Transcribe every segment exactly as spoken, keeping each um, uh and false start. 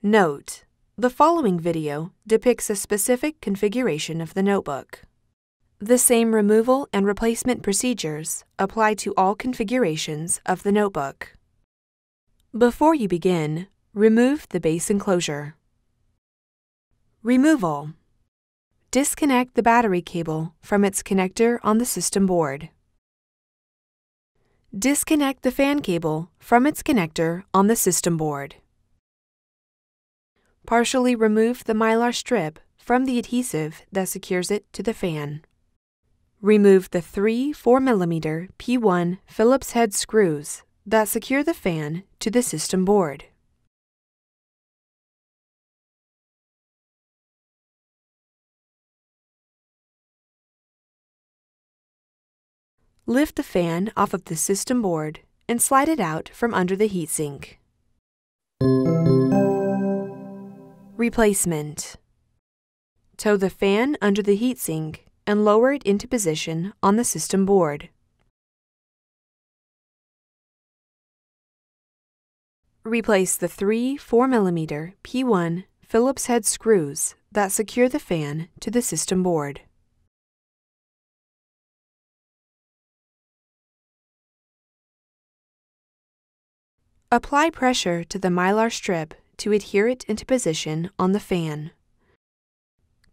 Note: the following video depicts a specific configuration of the notebook. The same removal and replacement procedures apply to all configurations of the notebook. Before you begin, remove the base enclosure. Removal: disconnect the battery cable from its connector on the system board. Disconnect the fan cable from its connector on the system board. Partially remove the Mylar strip from the adhesive that secures it to the fan. Remove the three four millimeter P one Phillips head screws that secure the fan to the system board. Lift the fan off of the system board and slide it out from under the heatsink. Replacement: tow the fan under the heatsink and lower it into position on the system board. Replace the three four millimeter P one Phillips head screws that secure the fan to the system board. Apply pressure to the Mylar strip to adhere it into position on the fan.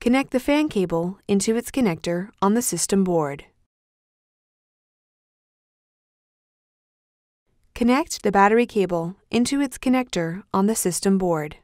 Connect the fan cable into its connector on the system board. Connect the battery cable into its connector on the system board.